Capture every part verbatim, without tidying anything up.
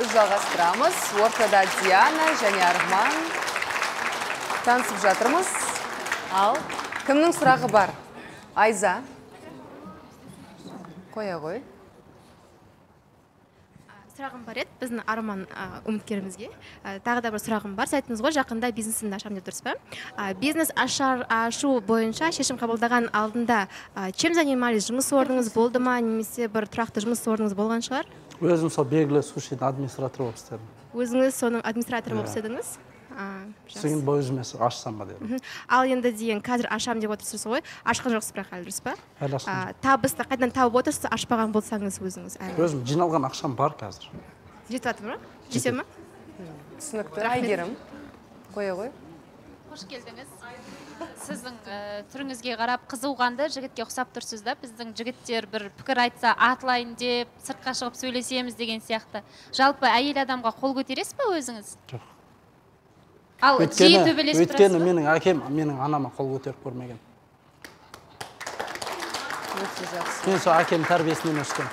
жалғастырамыз. Ортада Диана және Арман танысып жатырмыз. Ал кімнің сұрағы бар? Айза. Қоя қой. Сұрағым бар еді, біздің Арман үміткерімізге. Тағы да бір сұрағым бар. Сайтыңыз ғой, жақында бизнесімді ашам деп тұрсыз ба? Бизнес ашу бойынша шешім қабылдаған алдында чем занимались? Жұмыс орныңыз болды ма, немесе бір тұрақты жұмыс орныңыз болған шығар? Өзім сол белгілі сушидің администраторы болып істедім. Өзіңіз соның администраторы болып істедіңіз? Сіздің бойы жұмысы ашсам ба дедім. Ал енді деген қазір ашам деп отырсыз ғой, ашқан жоқсыз бірақ әлі дұрыс па? Әлі ашқан. Табысты қайдан тауып отырсыз, ашпаған болсаңыз өзіңіз әлі. Өзім жиналған ақшам бар қазір. Жетіп жатыр ма? Жете ма? Түсінікті. Айгерім, қоя ғой. Қош келдіңіз. Сіздің түріңізге қарап қызуғанды жігітке ұқсап тұрсыз да, біздің жігіттер бір пікір айтса атлайын деп, сыртқа шығып сөйлесеміз деген сияқты. Жалпы әйел адамға қол көтересіз бе өзіңіз? Жоқ. Өйткені менің әкем, менің анама қол көтеріп көрмеген. Мен сол әкем тәрбиесінен өскен.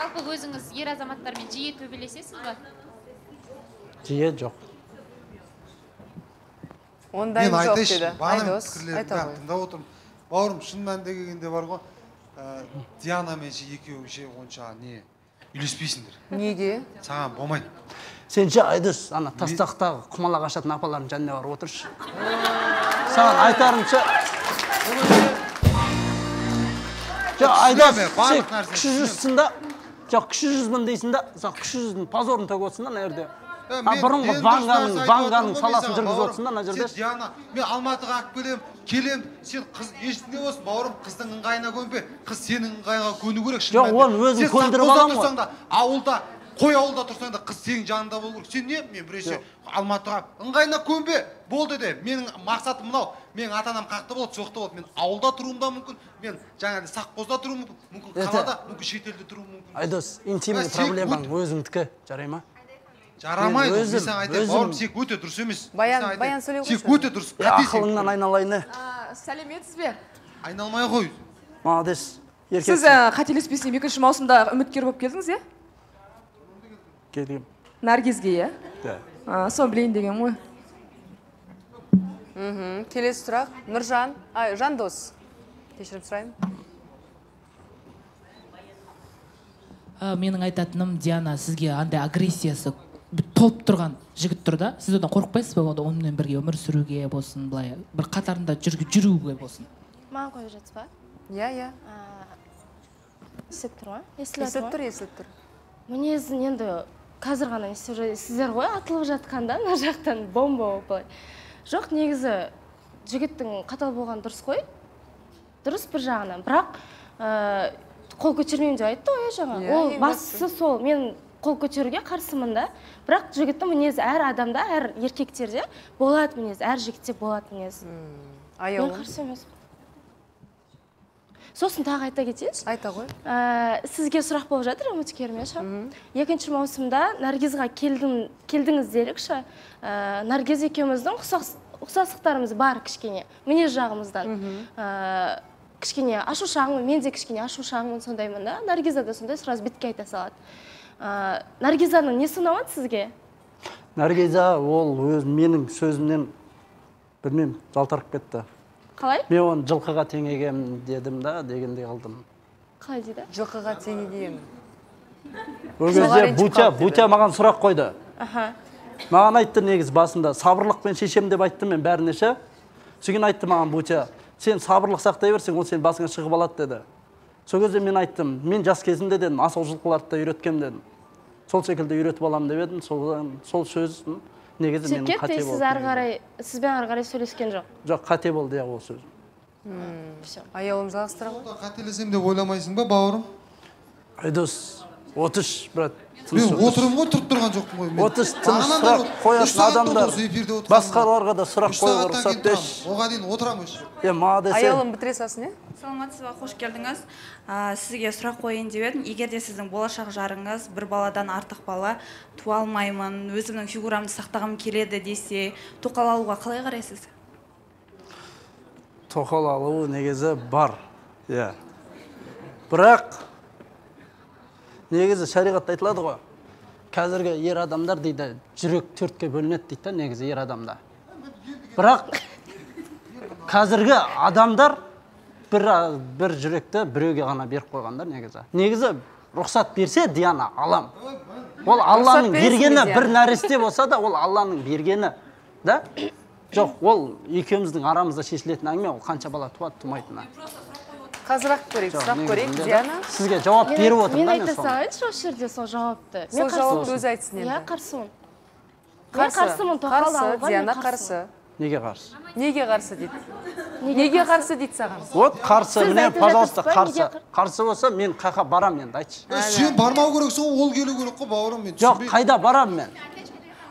Жалпы өзіңіз ер азаматтармен жиі төбелесесіз ба? Жиі жоқ. Ондайым жоқ деді. Айдос, айта ғой. Бауырым, шын мәнінде келгенде бар ғой, Диана мен жиі екеуі жиі онша не үйлеспейсіңдер. Неге? Саған болмайды. Сен жа, Айдос, тастақтағы құмалақ ашатын апаларының жанында бар отыршы. Саған айтарынша... Айдос, сен күші жүзсің да, күші жүзмін дейсің да, күші жүздің позорын төк отсың да, нәрде. Бұрынғы ванғаның саласын жүргіз отсың да, нәрде. Сен, Диана, мен Алматыға ақ келем, келем, сен қыз ешінде болсын, бауырым, қыздың ыңғайына көнбе, қыз сенің ыңғайға көні көрек. Қой ауылда тұрсаң да, қыз сенің жанында болу керек. Сен не? Мен біресе Алматыға ыңғайына көнбе болды деп. Менің мақсатым мынау. Менің ата-анам қақты болды, соқты болды. Мен ауылда тұруымда мүмкін. Мен жаңағы Саққозда тұруым мүмкін. Мүмкін қалада, мүмкін шетелде тұруым мүмкін. Айдос, интимный проблемаң өзіңдікі. Жарай ма? Жарамайды. Мен сен айтайын, бауырым, сен өте дұрыс емес. Баян сөйлеу қойшы. Сен өте дұрыс. Ақылыңнан айналайыны. Сәлеметсіз бе? Айналмай ғой. Молодец. Сіз қателеспесем екінші маусымда үміткер болып келдіңіз, е? Наргизге, е? Сон білейін деген ой. Келесі сұрақ. Нұржан, Жандос. Кешіріп сұрайым. Менің айтатыным, Диана, сізге андай агрессиясы толып тұрған жігіт тұрда. Сіз одан қорықпайсыз ба, онымен бірге өмір сүруге болсын, бір қатарында жүруге болсын? Маған қойып жатсыз ба? Иә, иә. Есіп тұр, есіп тұр. Мінезін енді қазір ғана сіздер ғой атылып жатқанда, на жақтан бомба опылай. Жоқ, негізі жігіттің қатал болған дұрыс қой, дұрыс бір жағынан. Бірақ қол көтермеймін деп айтты ой жаңа. Ол бастысы сол, мен қол көтеруге қарсымын да. Бірақ жігіттің мінезі әр адамда, әр еркектерде болады мінез, әр жігітте болады мінез. Мен қарсы емеспін. Сосын тағы айта кетейінші. Айта ғой. Сізге сұрақ болып жатыр, үміткеріме ша. Екінші маусымда Наргизға келдіңіз дерекші. Наргиз екеуміздің ұқсастықтарымыз бар кішкене, мінез жағымыздан. Кішкене ашу шағымын, мен де кішкене ашу шағымын сондаймын да. Наргиза да сондай сұраз бетке айта салады. Наргизаның не сынамады сізге? Наргиза ол өз менің сөзімнен білмем жалтарып кетті. Қалай? Мен оны жылқыға теңегем дедім да, дегенде қалдым. Қалай дейді? Жылқыға теңегем. Өзі Бутя, Бутя маған сұрақ қойды. Маған айтты негіз басында, сабырлықпен шешем деп айттым мен бәрінеше. Сөген айтты маған Бутя, сен сабырлық сақтай берсең, ол сен басыңа шығып алады деді. Сол кезде мен айттым, мен жас кезімде дедім, асыл жылқыларды да үйреткем дедім. Сол секілді үйретіп аламын деп едім, сол сөз негізі менің қате болды. Сізбен арғарай сөйлескен жоқ? Жоқ, қате болды, яғы ол сөзім. Аяулым жалғыстыра ғой. Қателесем деп ойламайсың ба, бауырым? Айдос, отыш, брат. Мен отырым ғой, тұрып тұрған жоқпын ғой. Отыш, тыныш сұрақ қоясын адамдар. Басқаларға да сұрақ қойға рұқсат беш. Оға дейін отырам өш. Аяулым бітіре салсын, е? Саламатсыз ба, қош келдіңіз. Сізге сұрақ қойын деп едім. Егер де сіздің болашақ жарыңыз бір баладан артық бала туа алмаймын, өзімнің фигурамды сақтағым келеді десе, тоқал алуға қалай қарайсыз? Тоқал алу негізі бар. Бірақ негізі шариғатта айтылады ғой. қазіргі ер адамдар дейді, жүрек төртке бөлінеді дейді, негізі ер адамда. Бірақ қазіргі адамдар бір жүректі біреуге ғана беріп қойғандар негізі. Негізі рұқсат берсе, Диана, алам. Ол Алланың бергені, бір нәресте болса да, ол Алланың бергені. Жоқ, ол екеуміздің арамызда шешілетін әңгіме, ол қанша бала туады, тумайтына. Қазырақ көрейік, сұрақ көрейік, Диана. Сізге жауап беріп отырмын, да, мен сол. Мен айтаса айтшы осы жерде сол жауапты. Сол жауапты өз айтсын енді. Иә, қарсымын. Қарсымын, тоқалды алуға мен қарсы. Неге қарсы? Неге қарсы дейді? Неге қарсы дейді саған? Вот қарсы, міне, пожалуйста, қарсы. Қарсы болса, мен қайда барам енді, айтшы. Сен бармау керексің, ол келу керек қой, бауырым мен. Жоқ, қайда барам мен?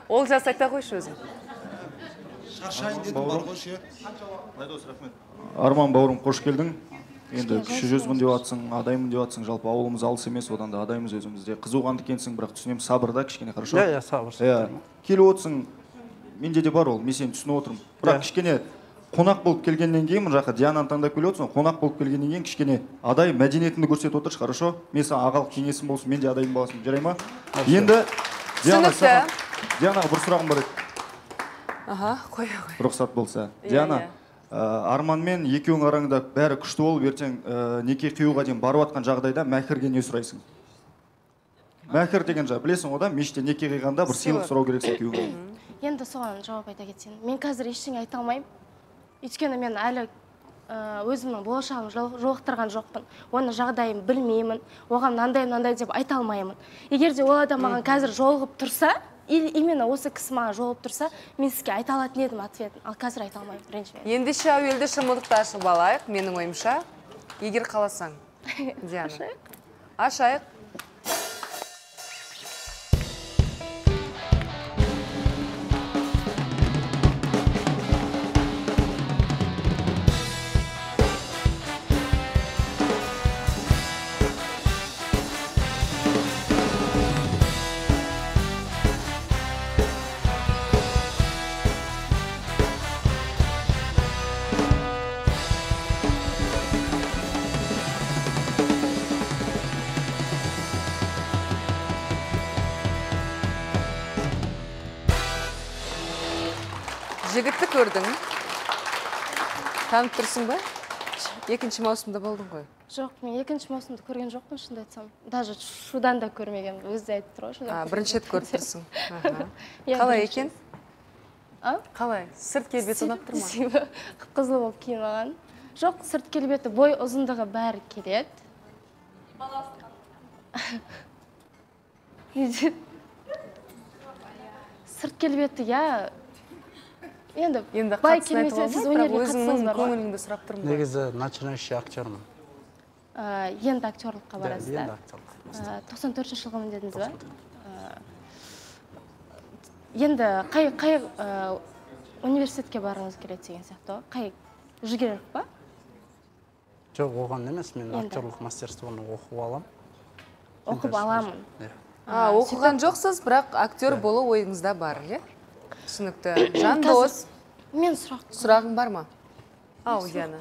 Ол жас айта қойшы өзің. Шаршайын дедім, бар қойшы. Айдос, рахмет. Арман бауырым, қош келдің. Енді кіші жүзбін деп атсың, адаймын деп атсың, жалпы ауылымыз алыс емес, одан да адаймыз өзімізде. Қызуғанды кенсің, бірақ түсінем сабырда, кішкене қарашо. Я, я, сабырсың. Келі отсың, менде де бар ол, мен сен түсіні отырым. Бірақ кішкене қонақ болып келгеннен кейін, жақа Диананы таңдап келе отсың, қонақ болып келгеннен кейін кішкене адай мәдениетінді көрсетіп отыршы, қарашо. Мен саған ағалық кеңесім болсын, мен де адайым болсын, жарай ма? Енді Дианаға бір сұрағым бар еді. Аха, қой, қой. Рұқсат болса. Диана, арманмен екеуің араңда бәрі күшті болып ертең неке қиюға дейін барып атқан жағдайда мәхірге не сұрайсың? Мәхір деген жа, білесің ода, мешітте неке қиғанда бір сыйлық сұрау керексің күйеуге. Енді соған жауап айта кетсең. Мен қазір ештеңе айта алмаймын. Өйткені мен әлі өзімнің болашағым жолықтырған жоқпын. Оның жағдайын білмеймін. Оған мынандай мынандай деп айта алмаймын. Егер де ол адам маған қазір жолығып тұрса, именно осы кісі маған жолып тұрса, мен сізге айта алатын едім ответін, ал қазір айта алмаймын, ренжімеңіз. Ендеше әуелде шымылдықты ашып алайық, менің ойымша. Егер қаласаң, Диана. Ашайық. Жігітті көрдің, танып тұрсың ба? Екінші маусымда болдың ғой? Жоқ, мен екінші маусымда көрген жоқпын, шында айтсам. Даже шудан да көрмеген, өзде айтып тұр, шудан. Бірінші ет көріп тұрсың. Қалай екен? Қалай? Сырт келбеті ұнап тұр ма? Қызыл болып кейін алған. Жоқ, сырт келбеті, бой ұзындығы бәрі келеді. Баласы қалды. Енді бай келмесе, сіз өнерге қатысыңыз бар ғой? Негізі начинающий актерлмін. Енді актерлыққа барасыз да? тоқсан төртінші жылғымын дедіңіз ба? Енді қай университетке барыңыз келеді деген сияқты ғой? Қай жүгерелік ба? Жоқ, оған емес, мен актерлық мастерствоны оқып алам. Оқып аламын? Оқыған жоқсыз, бірақ актер болу ойыңызда бар, е? Түсінікті. Жан дос, сұрағың бар ма? Ау, Диана.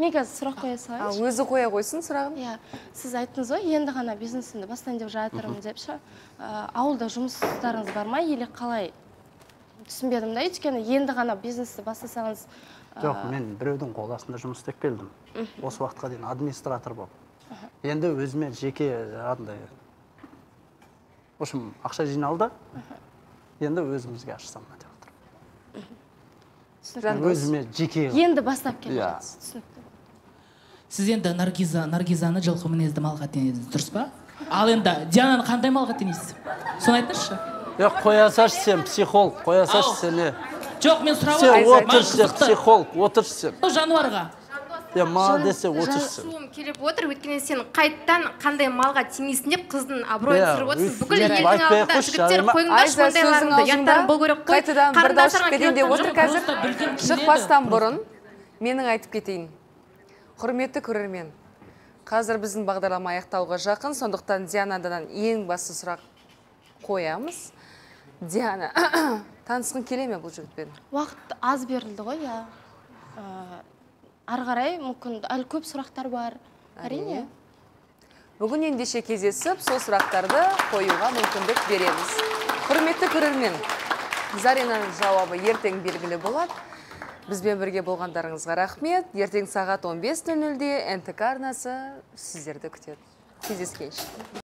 Мен қазір сұрақ қоя салайыншы. Өзі қоя қойсын сұрағым? Иә. Сіз айттыңыз ғой, енді ғана бизнесімді бастан деп жатырмын деп ша. Ауылда жұмыстарыңыз бар ма? Еле қалай түсінбедім да, өйткені енді ғана бизнесті бастасаңыз... Жоқ, мен біреудің қолдасында жұмыс істеп келдім. Осы уақытқа дейін администратор болып. Енді өзіме жеке андай. Осым ақша жиналды. Енді өзімізге ашысам әдіп отырым. Өзіме жеке... Енді бастап келдіңіз, түсінікті. Сіз енді Наргизаны жылқы мінезді малға теңесіз, дұрыс па? Ал енді Диананы қандай малға теңесіз? Соны айтыңызшы? Жоқ, қоясаш сен психолог, қоясаш сен не? Жоқ, мен сұрап отырсыз. Сен отырсыз, психолог, отырсыз сен. Жануарға? Маған десе отырсың. Суым келіп отыр, өткенен сен қайттан қандай малға теңесін деп қыздың абыройын сырып отырсыз. Бүкіл елдің алдында жігіттер қойыңдар шондайларында, яттарын бұл көріп қой, қарындасырға келіп отыр қазір. Шықпастан бұрын менің айтып кетейін. Құрметті көрермен, қазір біздің бағдарлама аяқталуға жақын, сондықтан Дианадан ең басты сұрақ қоямыз. Диана, танысқың келе ме бұл жігітпен? Уақыт аз берілді ғой, ары қарай, мүмкін, әлі көп сұрақтар бар. Әрине. бүгін ендеше кездесіп, сол сұрақтарды қоюға мүмкіндік береміз. Құрметті көрермен, Заринаның жауабы ертең белгілі болады. Бізбен бірге болғандарыңызға рахмет. Ертең сағат он бес нөл нөлде эн тэ ка арнасы сіздерді күтеді. Кездескенше.